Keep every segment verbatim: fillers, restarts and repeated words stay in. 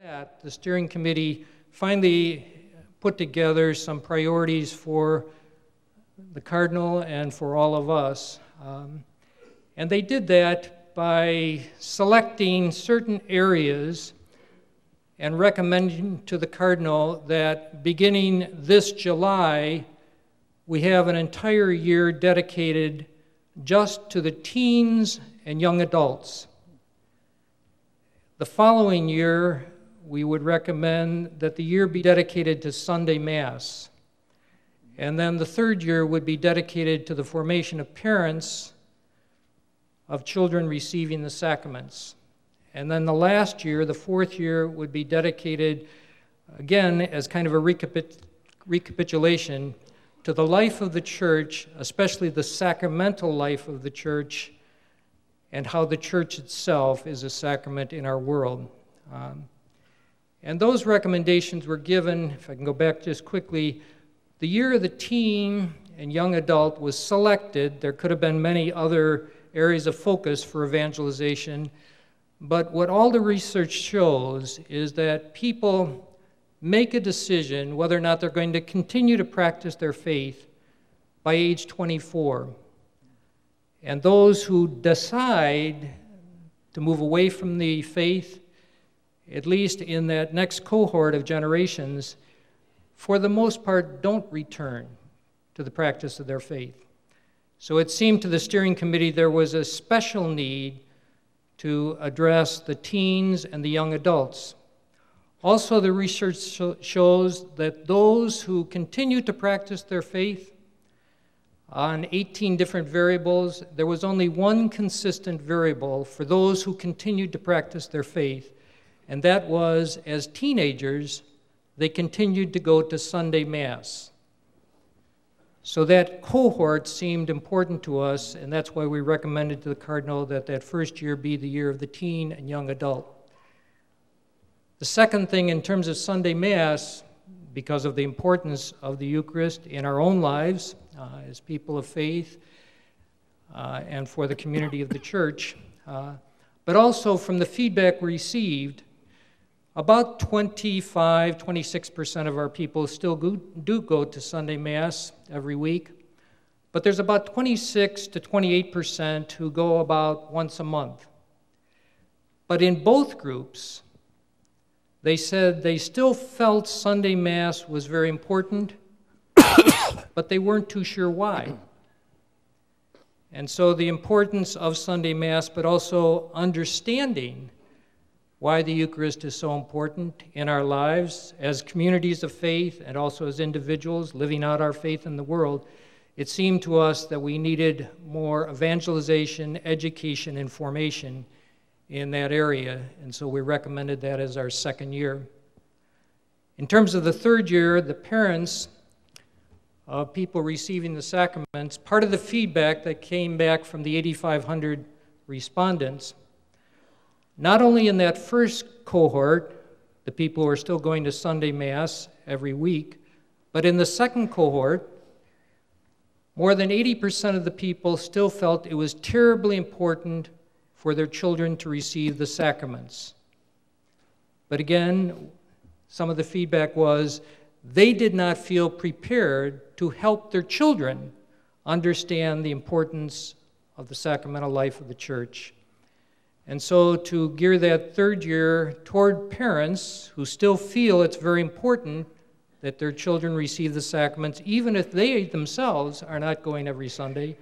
That the steering committee finally put together some priorities for the Cardinal and for all of us. Um, and they did that by selecting certain areas and recommending to the Cardinal that beginning this July, we have an entire year dedicated just to the teens and young adults. The following year, we would recommend that the year be dedicated to Sunday Mass. And then the third year would be dedicated to the formation of parents of children receiving the sacraments. And then the last year, the fourth year, would be dedicated, again, as kind of a recapit- recapitulation to the life of the Church, especially the sacramental life of the Church, and how the Church itself is a sacrament in our world. Um, And those recommendations were given, if I can go back just quickly, the year of the teen and young adult was selected. There could have been many other areas of focus for evangelization, but what all the research shows is that people make a decision whether or not they're going to continue to practice their faith by age twenty-four. And those who decide to move away from the faith, at least in that next cohort of generations, for the most part, don't return to the practice of their faith. So it seemed to the steering committee there was a special need to address the teens and the young adults. Also, the research shows that those who continue to practice their faith on eighteen different variables, there was only one consistent variable for those who continued to practice their faith, and that was, as teenagers, they continued to go to Sunday Mass. So that cohort seemed important to us, and that's why we recommended to the Cardinal that that first year be the year of the teen and young adult. The second thing in terms of Sunday Mass, because of the importance of the Eucharist in our own lives uh, as people of faith uh, and for the community of the Church, uh, but also from the feedback received, about twenty-five, twenty-six percent of our people still go, do go to Sunday Mass every week, but there's about twenty-six to twenty-eight percent who go about once a month. But in both groups, they said they still felt Sunday Mass was very important, but they weren't too sure why. And so the importance of Sunday Mass, but also understanding why the Eucharist is so important in our lives as communities of faith and also as individuals living out our faith in the world, it seemed to us that we needed more evangelization, education, and formation in that area. And so we recommended that as our second year. In terms of the third year, the parents of people receiving the sacraments, part of the feedback that came back from the eighty-five hundred respondents, not only in that first cohort, the people who are still going to Sunday Mass every week, but in the second cohort, more than eighty percent of the people still felt it was terribly important for their children to receive the sacraments. But again, some of the feedback was they did not feel prepared to help their children understand the importance of the sacramental life of the Church. And so to gear that third year toward parents who still feel it's very important that their children receive the sacraments, even if they themselves are not going every Sunday,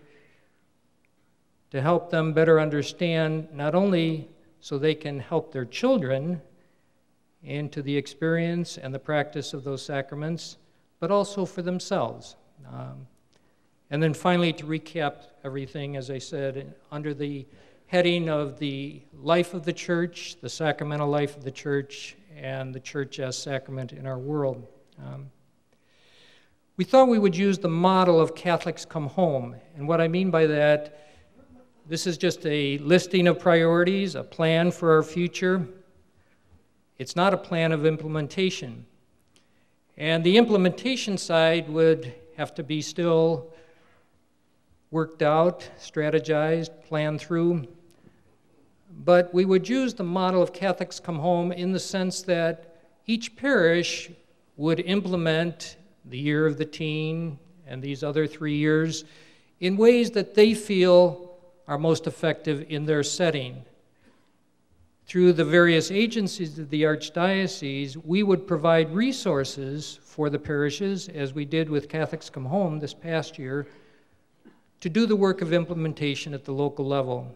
to help them better understand, not only so they can help their children into the experience and the practice of those sacraments, but also for themselves. Um, and then finally, to recap everything, as I said, under the heading of the life of the Church, the sacramental life of the Church, and the Church as sacrament in our world. Um, we thought we would use the model of Catholics Come Home. And what I mean by that, this is just a listing of priorities, a plan for our future. It's not a plan of implementation. And the implementation side would have to be still worked out, strategized, planned through. but we would use the model of Catholics Come Home in the sense that each parish would implement the year of the teen and these other three years in ways that they feel are most effective in their setting. Through the various agencies of the Archdiocese, we would provide resources for the parishes, as we did with Catholics Come Home this past year, to do the work of implementation at the local level.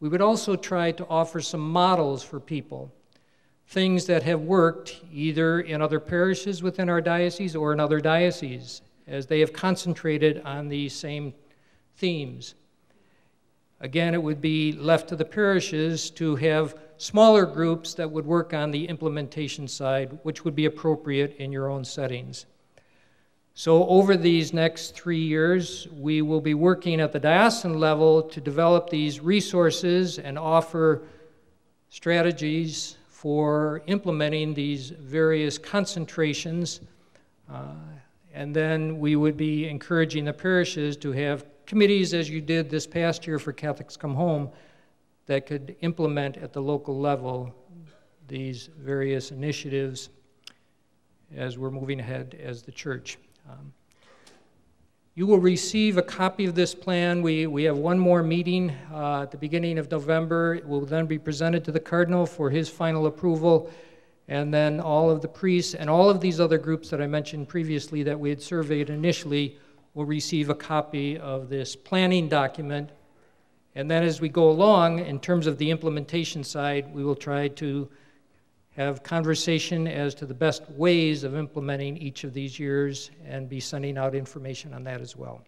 We would also try to offer some models for people, things that have worked either in other parishes within our diocese or in other dioceses, as they have concentrated on these same themes. Again, it would be left to the parishes to have smaller groups that would work on the implementation side, which would be appropriate in your own settings. So over these next three years, we will be working at the diocesan level to develop these resources and offer strategies for implementing these various concentrations. Uh, and then we would be encouraging the parishes to have committees, as you did this past year for Catholics Come Home, that could implement at the local level these various initiatives as we're moving ahead as the church. Um, you will receive a copy of this plan. We, we have one more meeting uh, at the beginning of November. It will then be presented to the Cardinal for his final approval, and then all of the priests and all of these other groups that I mentioned previously that we had surveyed initially will receive a copy of this planning document. And then as we go along, in terms of the implementation side, we will try to have conversation as to the best ways of implementing each of these years and be sending out information on that as well.